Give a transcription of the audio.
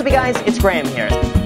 up, you guys? It's Graham here.